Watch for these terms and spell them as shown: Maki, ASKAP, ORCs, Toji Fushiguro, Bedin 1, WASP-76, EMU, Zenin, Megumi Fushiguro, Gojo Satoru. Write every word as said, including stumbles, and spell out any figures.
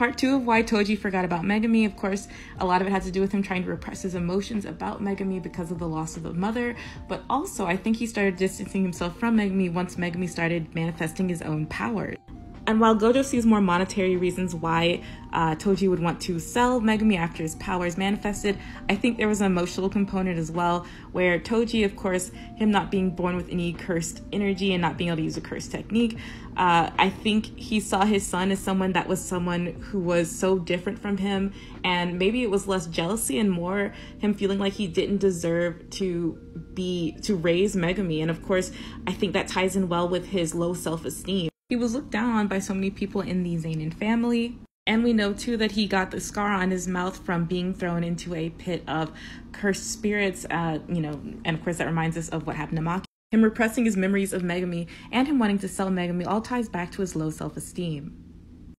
Part two of why Toji forgot about Megumi. Of course, a lot of it had to do with him trying to repress his emotions about Megumi because of the loss of the mother, but also I think he started distancing himself from Megumi once Megumi started manifesting his own powers. And while Gojo sees more monetary reasons why uh, Toji would want to sell Megumi after his powers manifested, I think there was an emotional component as well, where Toji, of course, him not being born with any cursed energy and not being able to use a cursed technique, uh, I think he saw his son as someone that was someone who was so different from him, and maybe it was less jealousy and more him feeling like he didn't deserve to be, to raise Megumi. And of course, I think that ties in well with his low self-esteem. He was looked down on by so many people in the Zenin family. And we know too that he got the scar on his mouth from being thrown into a pit of cursed spirits, uh, you know, and of course that reminds us of what happened to Maki. Him repressing his memories of Megumi and him wanting to sell Megumi all ties back to his low self-esteem.